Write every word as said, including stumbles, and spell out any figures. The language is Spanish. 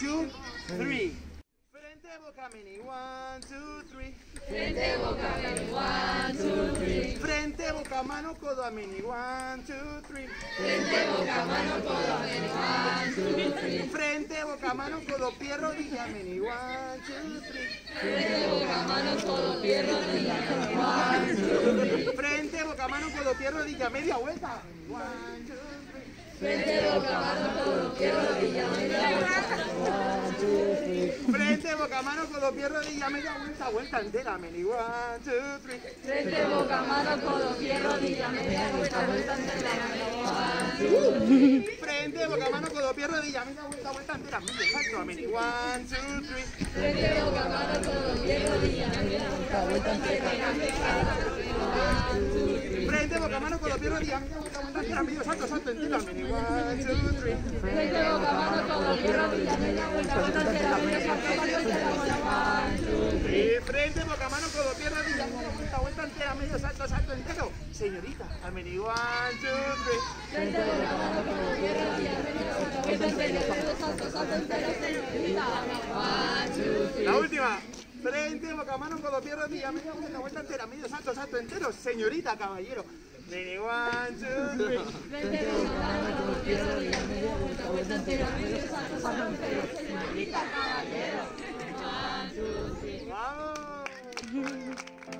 two, three. Frente bocamini, one, two, three. Frente bocamini, one, two, three. Frente boca mano codomini, one, two, three. Frente boca mano codomini, one, two, three. Frente boca mano codo pie rodilla mini, one, two, three. Frente boca mano codo pie rodilla mini, one, two, three. Frente boca mano codo pie rodilla media vuelta, one, two, three. Frente boca mano codo pie rodilla media vuelta. Frente, boca, mano, codo, pie, rodilla, media vuelta, vuelta entera, mini, one, two, three. Frente, boca, mano, codo, pie, rodilla, media vuelta, vuelta entera, mini, one, two. Frente, boca, mano, codo, pie, rodilla, media vuelta, vuelta entera, mini, exacto, mini, one, two, three. Frente, boca, mano, codo, pie, rodilla, media vuelta, vuelta entera, mini, one, two, three. Frente, boca, mano, codo, pie, rodilla, media vuelta, vuelta entera, mini, exacto, exacto, entera, mini, one, two, three. Frente, boca, mano, codo, pie, rodilla, media vuelta, vuelta entera, frente, boca, mano, codo, pie, rodilla, vuelta, vuelta entera, medio salto, salto entero. Señorita, amén, one, two, three. Frente, boca, mano, codo, pie, rodilla, vuelta entera, medio salto, salto entero. Señorita, one, two, three. La última. Frente, boca, mano, codo, pie, rodilla, media vuelta, vuelta entera, medio salto, salto entero. Señorita, caballero. Mini, one, two, three. Frente, boca, mano, codo, pie, rodilla, media vuelta, vuelta entera, medio salto, salto entero. Señorita, caballero. ¡Vamos!